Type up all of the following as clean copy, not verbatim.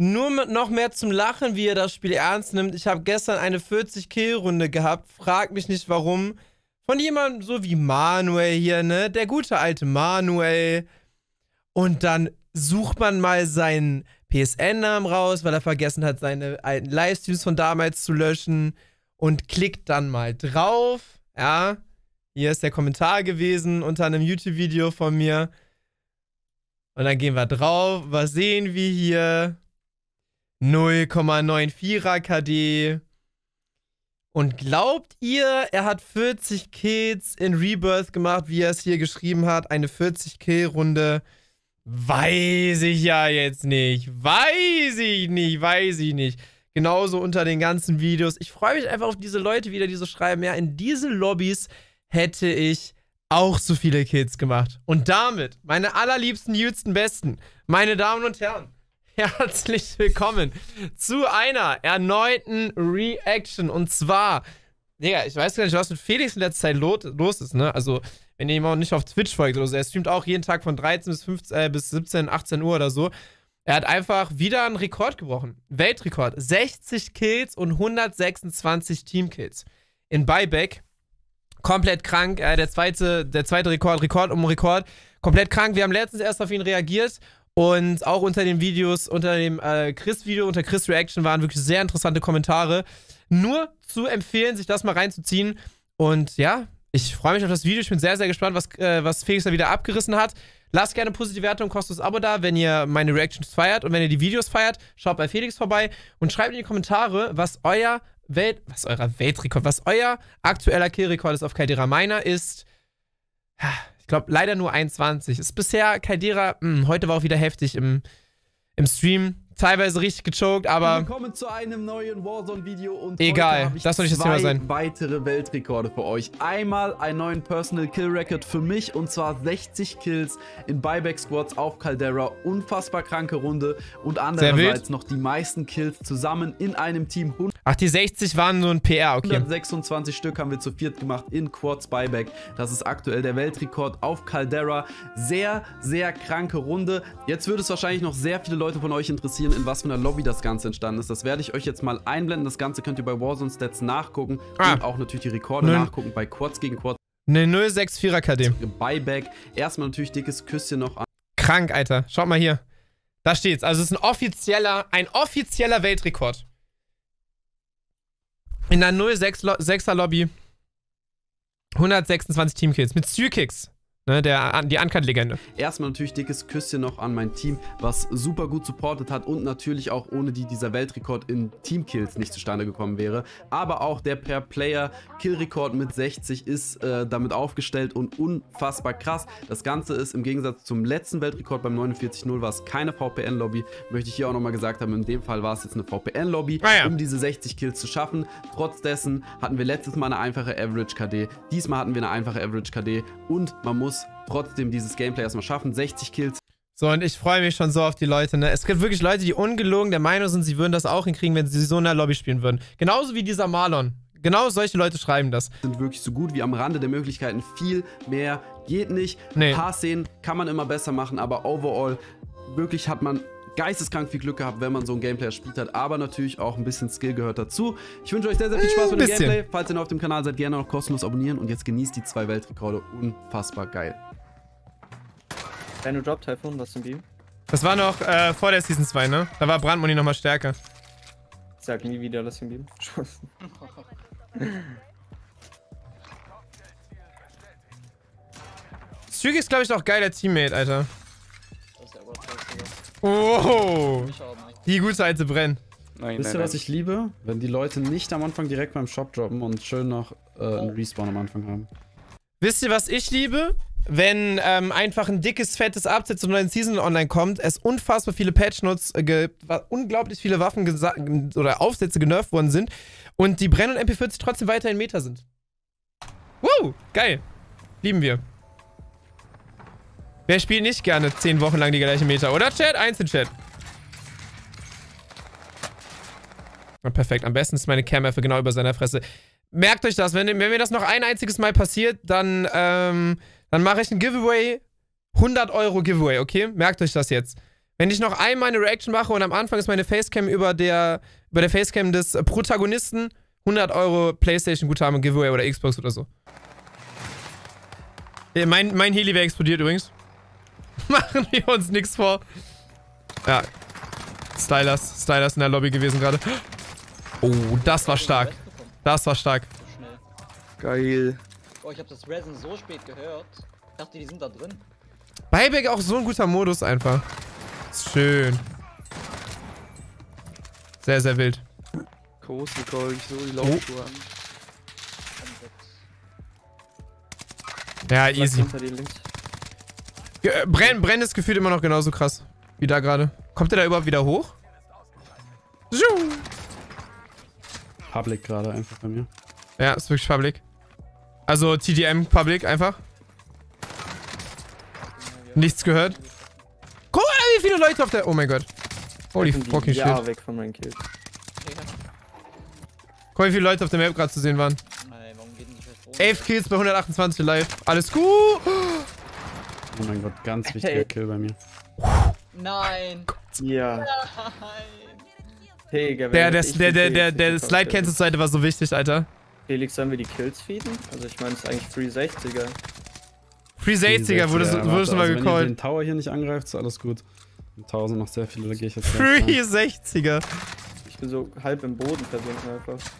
Nur mit noch mehr zum Lachen, wie ihr das Spiel ernst nimmt. Ich habe gestern eine 40-Kill-Runde gehabt. Frag mich nicht, warum. Von jemandem so wie Manuel hier, ne? Der gute alte Manuel. Und dann sucht man mal seinen PSN-Namen raus, weil er vergessen hat, seine alten Livestreams von damals zu löschen. Und klickt dann mal drauf. Ja, hier ist der Kommentar gewesen unter einem YouTube-Video von mir. Und dann gehen wir drauf. Was sehen wir hier? 0,94er KD. Und glaubt ihr, er hat 40 Kills in Rebirth gemacht, wie er es hier geschrieben hat? Eine 40-Kill-Runde. Weiß ich ja jetzt nicht. Weiß ich nicht, weiß ich nicht. Genauso unter den ganzen Videos. Ich freue mich einfach auf diese Leute wieder, die so schreiben, ja, in diesen Lobbys hätte ich auch so viele Kills gemacht. Und damit, meine allerliebsten, jüngsten, besten, meine Damen und Herren, herzlich willkommen zu einer erneuten Reaction. Und zwar, Digga, ich weiß gar nicht, was mit Felix in letzter Zeit los ist, ne? Also, wenn ihr ihm auch nicht auf Twitch folgt, also er streamt auch jeden Tag von 13 bis 15, bis 17, 18 Uhr oder so. Er hat einfach wieder einen Rekord gebrochen. Weltrekord. 60 Kills und 126 Teamkills. In Buyback. Komplett krank. Der zweite Rekord. Rekord um Rekord. Komplett krank. Wir haben letztens erst auf ihn reagiert. Und auch unter den Videos, unter dem Chris-Video, unter Chris Reaction waren wirklich sehr interessante Kommentare. Nur zu empfehlen, sich das mal reinzuziehen. Und ja, ich freue mich auf das Video. Ich bin sehr, sehr gespannt, was Felix da wieder abgerissen hat. Lasst gerne positive Wertung, kostenloses Abo da, wenn ihr meine Reactions feiert. Und wenn ihr die Videos feiert, schaut bei Felix vorbei. Und schreibt in die Kommentare, was euer aktueller Killrekord ist auf Caldera. Meiner ist, ich glaube, leider nur 21. Ist bisher Caldera, heute war auch wieder heftig im Stream. Teilweise richtig gechoked, aber willkommen zu einem neuen Warzone-Video und egal, das soll nicht das Thema sein. Weitere Weltrekorde für euch. Einmal einen neuen Personal Kill Record für mich und zwar 60 Kills in Buyback Squads auf Caldera. Unfassbar kranke Runde und andererseits noch die meisten Kills zusammen in einem Team. Ach, die 60 waren so ein PR, okay. 126 Stück haben wir zu viert gemacht in Quads Buyback. Das ist aktuell der Weltrekord auf Caldera. Sehr, sehr kranke Runde. Jetzt würde es wahrscheinlich noch sehr viele Leute von euch interessieren, in was für einer Lobby das Ganze entstanden ist. Das werde ich euch jetzt mal einblenden. Das Ganze könnt ihr bei Warzone Stats nachgucken und auch natürlich die Rekorde nachgucken bei Quads gegen Quads. Ne, 064er KD. Buyback. Erstmal natürlich dickes Küsschen noch an. Krank, Alter. Schaut mal hier. Da steht's. Also es ist ein offizieller Weltrekord. In der 066er Lobby 126 Teamkills mit CR50. Ne, die Uncut-Legende. Erstmal natürlich dickes Küsschen noch an mein Team, was super gut supportet hat und natürlich auch ohne die dieser Weltrekord in Teamkills nicht zustande gekommen wäre. Aber auch der Per-Player-Kill-Rekord mit 60 ist damit aufgestellt und unfassbar krass. Das Ganze ist im Gegensatz zum letzten Weltrekord beim 49-0 war es keine VPN-Lobby. Möchte ich hier auch nochmal gesagt haben, in dem Fall war es jetzt eine VPN-Lobby, um diese 60 Kills zu schaffen. Trotz dessen hatten wir letztes Mal eine einfache Average-KD. Diesmal hatten wir eine einfache Average-KD und man muss trotzdem dieses Gameplay erstmal schaffen. 60 Kills. So, und ich freue mich schon so auf die Leute, ne? Es gibt wirklich Leute, die ungelogen der Meinung sind, sie würden das auch hinkriegen, wenn sie so in der Lobby spielen würden. Genauso wie dieser Marlon. Genau solche Leute schreiben das. Sind wirklich so gut wie am Rande der Möglichkeiten. Viel mehr geht nicht. Nee. Ein paar Szenen kann man immer besser machen, aber overall wirklich hat man geisteskrank viel Glück gehabt, wenn man so ein Gameplay gespielt hat, aber natürlich auch ein bisschen Skill gehört dazu. Ich wünsche euch sehr, sehr viel Spaß mit dem Gameplay. Falls ihr noch auf dem Kanal seid, gerne noch kostenlos abonnieren und jetzt genießt die zwei Weltrekorde. Unfassbar geil. Deine Drop Typhoon, was zum Beam? Das war noch vor der Season 2, ne? Da war Brand Money nochmal stärker. Ich sag nie wieder, lass ihn Beam. Psykix ist, glaube ich, noch geiler Teammate, Alter. Oh, die gute alte Brenn. Wisst ihr, was ich liebe? Wenn die Leute nicht am Anfang direkt beim Shop droppen und schön noch einen Respawn am Anfang haben. Wisst ihr, was ich liebe? Wenn einfach ein dickes, fettes Update zur neuen Season online kommt, es unfassbar viele Patchnotes gibt, unglaublich viele Waffen oder Aufsätze genervt worden sind und die Brenn und MP 40 trotzdem weiterhin Meta sind. Wow, geil. Lieben wir. Wer spielt nicht gerne 10 Wochen lang die gleiche Meta, oder Chat? Eins in Chat. Ja, perfekt, am besten ist meine Cam-Effe genau über seiner Fresse. Merkt euch das, wenn mir das noch ein einziges Mal passiert, dann mache ich ein Giveaway, 100 € Giveaway, okay? Merkt euch das jetzt. Wenn ich noch einmal eine Reaction mache und am Anfang ist meine Facecam über der Facecam des Protagonisten, 100 Euro PlayStation-Guthaben, Giveaway oder Xbox oder so. Mein Heli wäre explodiert übrigens. Machen wir uns nichts vor. Ja. Stylers in der Lobby gewesen gerade. Oh, das war stark. Das war stark. Geil. Oh, ich hab das Resin so spät gehört. Ich dachte, die sind da drin. Buyback auch so ein guter Modus einfach. Ist schön. Sehr, sehr wild. Coast Nicole, ich so die Laufschuhe an. Ja, easy. Brenn ist gefühlt immer noch genauso krass wie da gerade. Kommt der da überhaupt wieder hoch? Zoom. Public gerade einfach bei mir. Ja, ist wirklich Public. Also TDM Public einfach. Nichts gehört. Guck mal, wie viele Leute auf der... Oh mein Gott. Holy fucking shit. Ja, weg von meinen Kills. Guck mal, wie viele Leute auf der Map gerade zu sehen waren. 11 Kills bei 128 live. Alles gut. Oh mein Gott, ganz wichtiger Kill bei mir. Nein. Ja. Nein. Hey, der Slide-Cancel-Seite war so wichtig, Alter. Felix, sollen wir die Kills feeden? Also ich meine, es ist eigentlich Free 60er. Free 60er wurde schon mal gecallt. Wenn ihr den Tower hier nicht angreift, ist alles gut. Im Tower sind noch sehr viele, da gehe ich jetzt Free 60er. Ich bin so halb im Boden versunken einfach.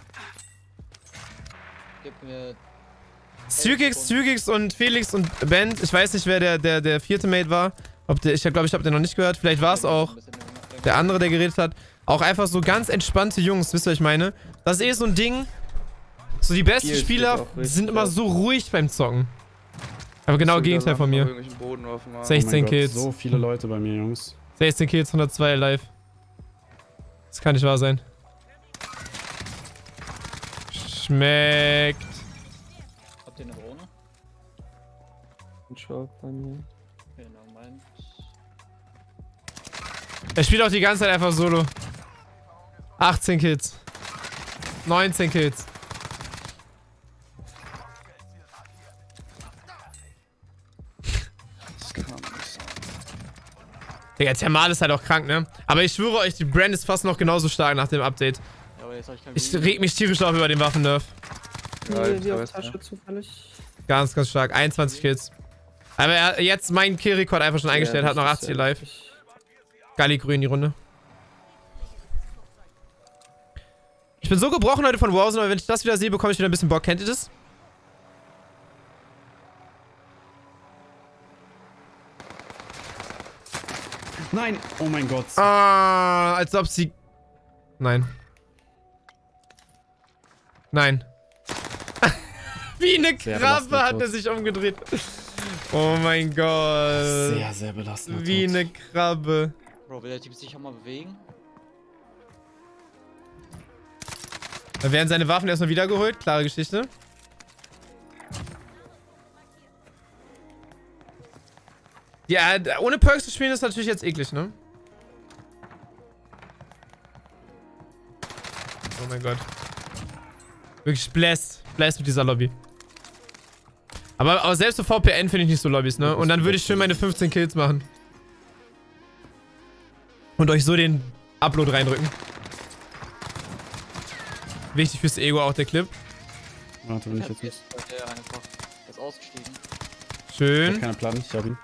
Psykix und Felix und Band. Ich weiß nicht, wer der vierte Mate war. Ob der, ich glaube, ich habe den noch nicht gehört. Vielleicht war es auch der andere, der geredet hat. Auch einfach so ganz entspannte Jungs, wisst ihr, was ich meine? Das ist eh so ein Ding. So die besten Spieler sind immer so ruhig beim Zocken. Aber genau das Gegenteil von mir. 16 Kills. So viele Leute bei mir, Jungs. 16 Kills, 102 live. Das kann nicht wahr sein. Schmeckt. Habt ihr eine Drohne? Ein Shop bei mir. Er spielt auch die ganze Zeit einfach solo. 18 Kills. 19 Kills. Das kann nicht sein. Digga, Thermal ist halt auch krank, ne? Aber ich schwöre euch, die Brand ist fast noch genauso stark nach dem Update. Ich reg mich tierisch auf über den Waffen-Nerf. Ganz, ganz stark. 21 Kills. Aber er hat jetzt meinen Kill-Rekord einfach schon eingestellt, hat noch 80 live. Galli grün die Runde. Ich bin so gebrochen heute von Warzone, aber wenn ich das wieder sehe, bekomme ich wieder ein bisschen Bock. Kennt ihr das? Nein! Oh mein Gott. Ah, als ob sie... Nein. Nein. Wie eine Krabbe hat er sich umgedreht. Oh mein Gott. Sehr, sehr belastend. Wie eine Krabbe. Bro, will der Typ sich auch mal bewegen? Da werden seine Waffen erstmal wiedergeholt. Klare Geschichte. Ja, ohne Perks zu spielen ist natürlich jetzt eklig, ne? Oh mein Gott. Wirklich bläst. Bläst mit dieser Lobby. Aber selbst so VPN finde ich nicht so Lobbys, ne? Und dann würde ich schön meine 15 Kills machen. Und euch so den Upload reindrücken. Wichtig fürs Ego auch der Clip. Warte, wenn ich jetzt nicht. Der ist ausgestiegen. Schön. Ich hab keine Platten, ich hab ihn.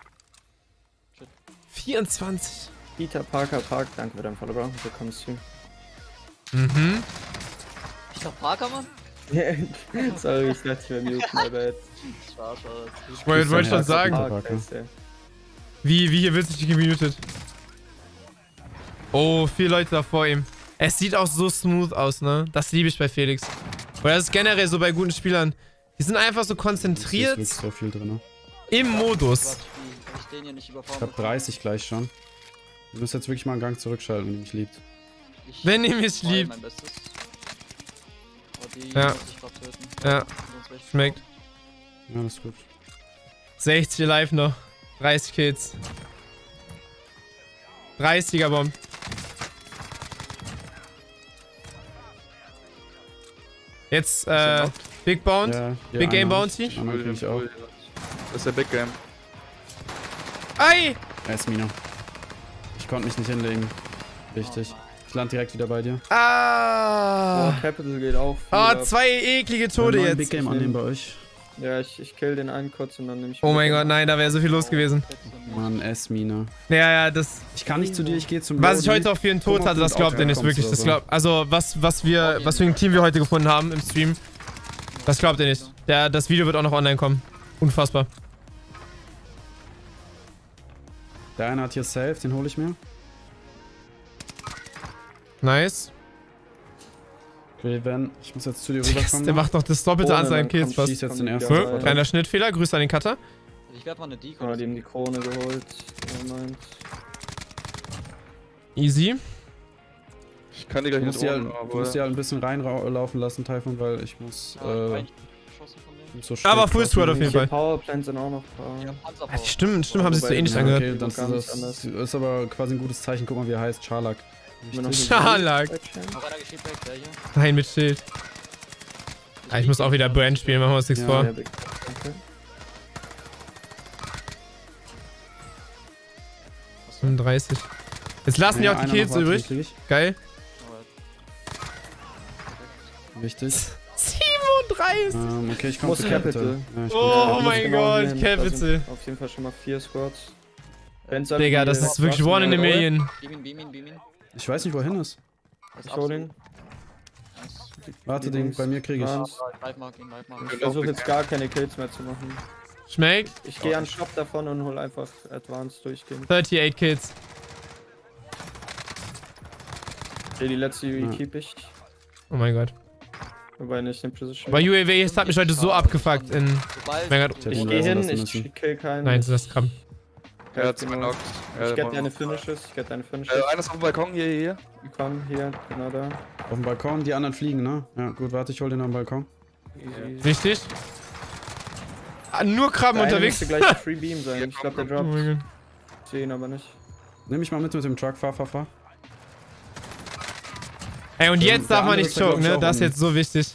24. Peter Parker Park, danke für deinen Follow, Bro. Willkommen Stream. Mhm. Peter Parker, Mann? Sorry, ich dachte, ich wäre mute, my bad. Ich wollte schon sagen. Wie hier wird sich die gemutet? Oh, viele Leute da vor ihm. Es sieht auch so smooth aus, ne? Das liebe ich bei Felix. Oder das ist generell so bei guten Spielern. Die sind einfach so konzentriert im Modus. Ich hab 30 gleich schon. Du musst jetzt wirklich mal einen Gang zurückschalten, wenn ihr mich liebt. Wenn ihr mich liebt. Ja. Ja. Schmeckt. Ja, das ist gut. 60 live noch. 30 Kills. 30er Bomb. Jetzt, Big Bounty. Ja, Big Game Bounty. Das ist der Big Game. Ei! Er ist Mino. Ich konnte mich nicht hinlegen. Richtig. Ich lande direkt wieder bei dir. Ah! Oh, Capital geht auch. Ah, zwei eklige Tode jetzt. Big Game annehmen bei euch. Ja, ich kill den einen kurz und dann nehme ich... Oh mein Gott, nein, da wäre so viel los gewesen. Mann, S-Mine. Ja, das... Ich kann nicht zu dir, ich gehe zum... Was ich heute auch für einen Tod hatte, das glaubt ihr nicht wirklich. Das glaubt... Also, was für ein Team wir heute gefunden haben im Stream, das glaubt ihr nicht. Ja, das Video wird auch noch online kommen. Unfassbar. Der eine hat hier Safe, den hole ich mir. Nice. Ich muss jetzt zu dir rüberkommen. Der macht noch das Doppelte an seinem Kills fast. Kleiner Schnittfehler, Grüße an den Cutter. Ich werde mal eine Deko. Die haben die Krone geholt. Moment. Easy. Ich kann die gleich nicht holen. Du musst die halt ein bisschen reinlaufen lassen, Typhoon, weil ich muss... So aber Full Squad auf jeden Fall. Powerplants sind auch noch. Ja, stimmt, haben sich so ähnlich angehört. Okay, dann ist aber quasi ein gutes Zeichen. Guck mal, wie er heißt. Charlak. Charlak. Nein, mit Schild. Ah, ich muss auch wieder Brand spielen, machen wir uns nichts vor. Okay. Was 35. Jetzt lassen die auch die Kills übrig. Geil. Wichtig. 37! Okay, ich komme zu Capital. Ja, oh mein Gott, genau Capital. Auf jeden Fall schon mal 4 Squads. Digga, das ist wirklich one in a million. Beam ihn. Ich weiß nicht, wohin ist. Ich hol ihn. Warte, den bei mir kriege ich. Ich versuche jetzt gar keine Kills mehr zu machen. Schmeckt? Ich gehe an den Shop davon und hol einfach Advanced durchgehen. 38 Kills. Okay, die letzte UAV keep ich. Oh mein Gott. Wobei nicht den Position. Bei UAV hat mich heute so abgefuckt in... Ich gehe hin, ich kill keinen. Nein, das ist krass. Er hat sie genockt. Ich get deine Finishes, einer ist auf dem Balkon, hier. Wir kommen hier, genau da. Auf dem Balkon, die anderen fliegen, ne? Ja, gut, warte, ich hol den am Balkon. Richtig. Ah, nur Krabben der unterwegs. Müsste gleich ein Free Beam sein. Ich glaube, der droppt. Ich sehe ihn aber nicht. Nimm mich mal mit dem Truck, fahr. Ey, und jetzt darf man nicht choken, ne? Das ist jetzt so wichtig.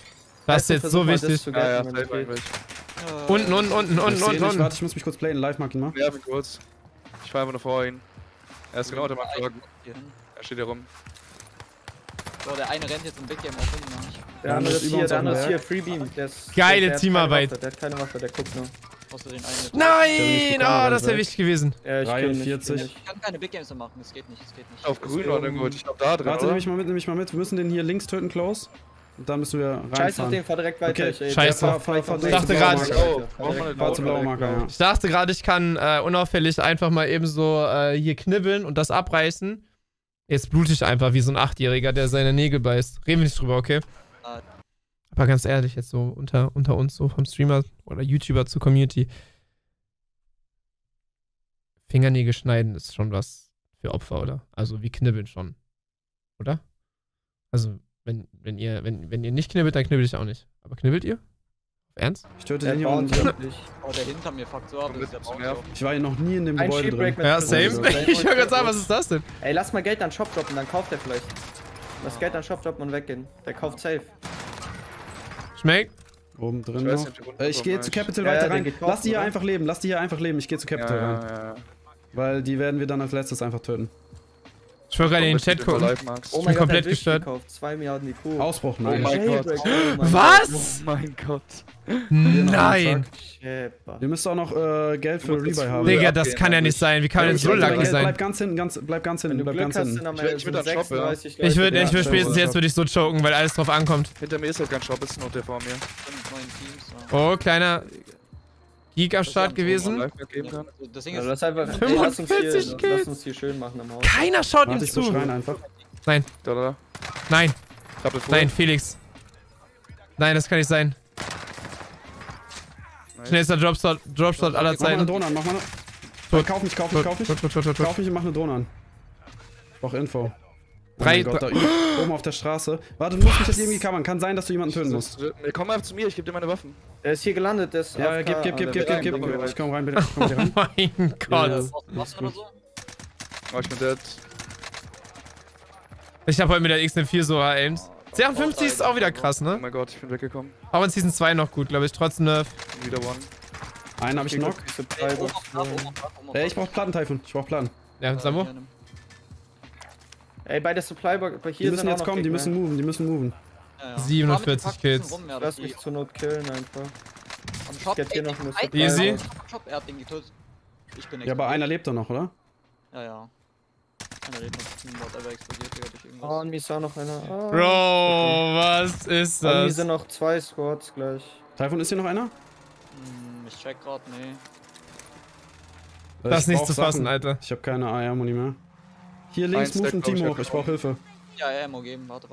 Unten. Warte, ich muss mich kurz playen. Live marken mal. Ja, kurz. Ich fahre einfach nur vor ihn. Er ist genau der Marktblock. Er steht hier rum. So, der eine rennt jetzt im Big Game auf hin, ne? Der andere ist hier. Free Beam. Geile Teamarbeit. Der hat keine Waffe, der guckt nur. Nein! Ah, das wäre wichtig gewesen. Ja, ich kill 40. Ich kann keine Big Games mehr machen, es geht nicht. Auf grün war irgendwo, ich glaube da drin. Warte, nimm mich mal mit. Wir müssen den hier links töten, close. Und dann müssen wir rein. Scheiß auf den, fahr direkt weiter. Okay. Scheiß auf. Ich dachte gerade, ich kann unauffällig einfach mal eben so hier knibbeln und das abreißen. Jetzt blute ich einfach wie so ein 8-Jähriger, der seine Nägel beißt. Reden wir nicht drüber, okay? Aber ganz ehrlich, jetzt so unter uns, so vom Streamer oder YouTuber zur Community. Fingernägel schneiden ist schon was für Opfer, oder? Also wie knibbeln schon. Oder? Also... Wenn ihr nicht knibbelt, dann knibbel ich auch nicht. Aber knibbelt ihr? Ernst? Ich töte den hier unten. Oh, der hinter mir fuckt so ab. Ich war ja noch nie in dem Gebäude drin. Ja, same. Ich höre gerade sagen, was ist das denn? Ey, lass mal Geld an den Shop droppen, dann kauft der vielleicht. Lass Geld an den Shop droppen und weggehen. Der kauft safe. Schmeckt? Oben drin noch. Ich gehe zu Capital weiter rein. Lass die hier einfach leben, Ich gehe zu Capital rein. Weil die werden wir dann als letztes einfach töten. Ich wollte gerade in den Chat gucken. Oh, ich bin komplett gestört. 2 Milliarden IQ. Ausbruch, nein. Oh mein Gott. Was? Oh mein Gott. Nein. Ihr müsst auch noch Geld für Rebuy haben. Digga, das kann ja nicht sein. Wie kann denn so lucky sein? Bleib ganz hinten. Ich würde spätestens jetzt so choken, weil alles drauf ankommt. Hinter mir ist halt kein Shop, ist noch der vor mir. Oh, kleiner... Geek am Start gewesen. Das Ding ist einfach 45 Kills. Lass uns hier schön machen am Haus. Keiner schaut ihm zu. Nein. Nein. Nein, Felix. Nein, das kann nicht sein. Schnellster Dropshot aller Zeiten. Mach mal eine Drohne an. Kauf mich und mach eine Drohne an. Ich brauch Info. Oben auf der Straße. Warte, du musst mich jetzt irgendwie kammern. Kann sein, dass du jemanden töten musst. Komm einfach zu mir, ich geb dir meine Waffen. Er ist hier gelandet, der ist... Ja, gib. Ich komm rein, bitte. Ich komm hier rein. Oh mein Gott. Was oder so? Oh, ich bin dead. Ich hab heute mit der XM4 so aims. 56 ist auch wieder krass, ne? Oh mein Gott, ich bin weggekommen. Aber in Season 2 noch gut, glaube ich. Trotz Nerf. Wieder one. Einen hab ich noch. Ich brauch Platten, Typhoon. Ja, Samo. Ey, bei der Supplybox hier die müssen jetzt kommen, die müssen moven, die müssen moven. Ja, ja. 47 Kills. Ja, lass mich zur Not killen einfach. Am Shop, ich hier noch eine Supply. Easy. Shop, er hat den getötet. Ich bin ja, aber einer lebt da noch, oder? Ja, ja. Einer lebt noch, aber explodiert ja durch irgendwas. Oh, an mir sah noch einer. Oh. Bro, was ist das? An mir sind noch zwei Squads gleich. Typhoon, ist hier noch einer? Hm, ich check grad, nee. Das ist nicht zu fassen, Alter. Ich hab keine AR-Muni mehr. Hier links muss ein Team hoch, ich brauch Hilfe. Ja, Ammo geben, warte.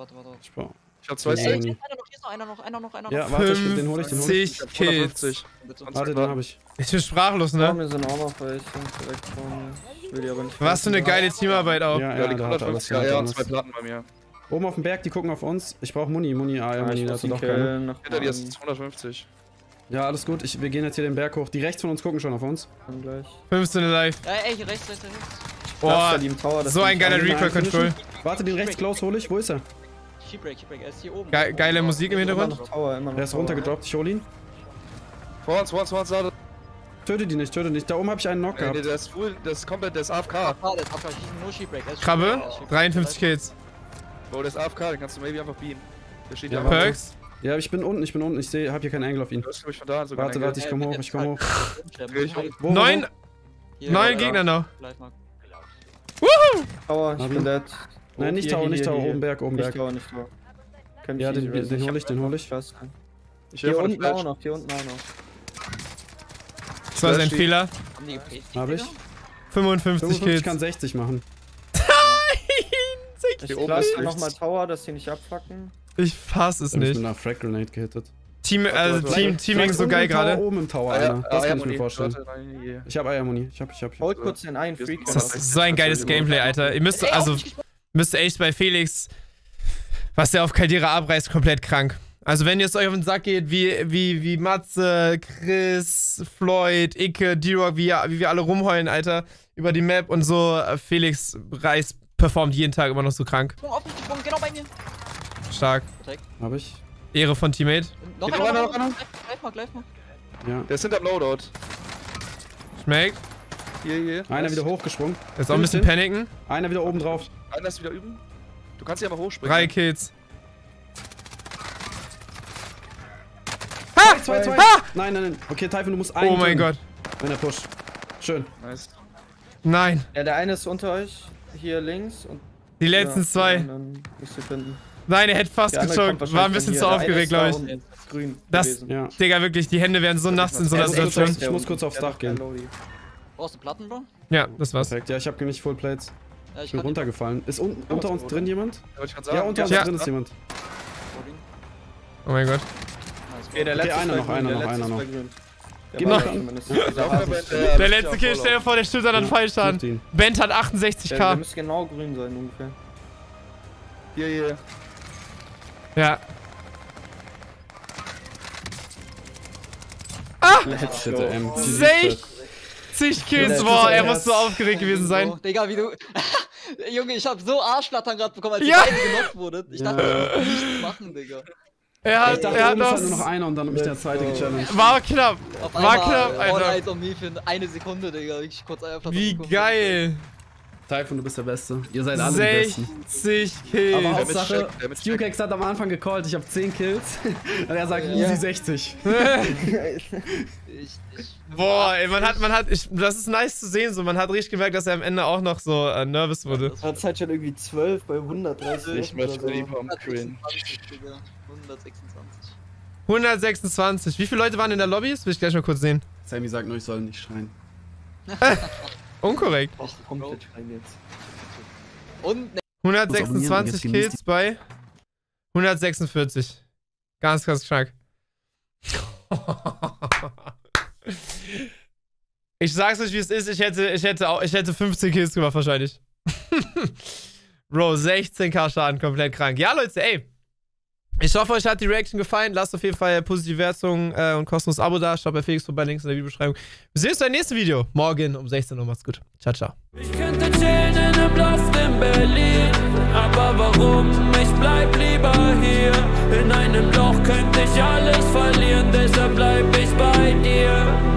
Ich hab zwei Stacks. Hier ist noch einer. Ja, warte, den hol ich, 50 Kills. Warte, den hab ich. Ich bin sprachlos, ne? Mir sind auch noch welche. Ich will die aber nicht. Was für eine geile Teamarbeit auch. Ja, die kommt alles. Ja, zwei Platten bei mir. Oben auf dem Berg, die gucken auf uns. Ich brauch Muni, AR-Muni, das ist doch keine. Hinter dir ist 250. Ja, alles gut. Wir gehen jetzt hier den Berg hoch. Die rechts von uns gucken schon auf uns. Dann gleich. 15 live. Ja, ey, hier rechts. Boah, Tower, so ein geiler Recoil-Control. Warte, den rechts Klaus hole ich. Wo ist er? Keybreak, er ist hier oben. Geile Musik im Hintergrund. Er ist runtergedroppt, ich hol ihn. Vor uns, da. Töte die nicht. Da oben hab ich einen Knock gehabt. Der ist full, das ist komplett, der ist AFK. Krabbe, 53 Kills. Bro, der ist AFK, den kannst du maybe einfach beamen. Der steht ja Perks. Ja, ich bin unten, ich hab hier keinen Angle auf ihn. Warte, ich komm hoch, Wo? 9 Gegner noch. Wuhu! Tower, ich bin dead. Nein, nicht Tower, oben Berg. Nicht Tower. Ja, den hol ich. Hier unten auch noch. Das war sein Fehler. Hab ich? 55 Kills. Ich kann 60 machen. Nein! Ich lasse nochmal Tower, dass die nicht abfacken. Ich fass es nicht. Ich bin nach Frag Grenade gehittet. Teaming so geil gerade. Oben im Tower, Alter. Das kann ich mir vorstellen. Ich hab Eiermuni. Ich hab. Holt kurz den einen Freak. Das ist so ein geiles Gameplay, Alter. Ihr müsst, echt bei Felix, was der auf Caldera abreißt, komplett krank. Also wenn ihr es euch auf den Sack geht, wie Matze, Chris, Floyd, Ike, Dirok, wie wir alle rumheulen, Alter, über die Map und so, Felix performt jeden Tag immer noch so krank. Genau bei mir. Stark. Hab ich. Ehre von Teammate. Noch einer. Gleich mal. Ja. Der ist hinterm Loadout. Schmeckt. Hier. Einer wieder hochgeschwungen. Jetzt auch ein bisschen paniken. Einer wieder oben drauf. Einer ist wieder üben. Du kannst hier aber hochspringen. 3 Kills. Ha! 2. Ha! Nein. Okay, Typhoon, du musst einen. Oh mein Gott. Wenn er pusht. Schön. Nice. Nein. Ja, der eine ist unter euch. Hier links. Und die letzten zwei. Dann musst du finden. Nein, er hätte fast gechockt. War ein bisschen zu aufgeregt, glaube ich. Das, ja. Digga, wirklich, die Hände werden so nachts in so einer Situation. Ich muss kurz aufs Dach gehen. Brauchst du Platten, Bro? Ja, das war's. Perfekt, ja, ich hab nicht Full Plates. Ja, ich bin runtergefallen. Ist unter uns drin jemand? Ja, unter uns drin ist jemand. Oh mein Gott. Okay, der letzte einer noch. Der letzte Kill, stell dir vor, der stimmt dann falsch an. Bent hat 68k. Der müsste genau grün sein, ungefähr. Hier. Ja. Ah! 60 Kills, boah, er muss so aufgeregt gewesen sein. Oh, Digga, wie du... Junge, ich hab so Arschflattern gerade bekommen, als ihr beide genockt wurdet. Ich dachte, das muss ich nicht machen, Digga. Er hat nur noch einer und dann hab ich der zweite gechallenged. War knapp, Alter. All-Eyes on me für eine Sekunde, Digga. Ich kurz Eierflattern. Wie geil! Typhoon, du bist der Beste. Ihr seid alle die Besten. 60 Kills. Aber Hauptsache, DukeX hat am Anfang gecallt, ich hab 10 Kills. Und er sagt easy 60. Boah, ey, das ist nice zu sehen, so. Man hat richtig gemerkt, dass er am Ende auch noch so nervös wurde. Das war halt schon irgendwie 12 bei 130. Ich möchte lieber am Green. 126. Wie viele Leute waren in der Lobby? Das will ich gleich mal kurz sehen. Sammy sagt nur, ich soll nicht schreien. Unkorrekt. Ach, komplett rein jetzt. Und 126 Kills bei 146. Ganz krank. Ich sag's euch, wie es ist. Ich hätte 15 Kills gemacht wahrscheinlich. Bro, 16k Schaden, komplett krank. Ja, Leute, ey. Ich hoffe, euch hat die Reaction gefallen. Lasst auf jeden Fall positive Wertungen und kostenloses Abo da. Schaut bei Felix vorbei, Links in der Videobeschreibung. Wir sehen uns beim nächsten Video. Morgen um 16 Uhr. Macht's gut. Ciao, ciao. Ich könnte chillen in einem Loft in Berlin. Aber warum? Ich bleib lieber hier. In einem Loch könnte ich alles verlieren. Deshalb bleib ich bei dir.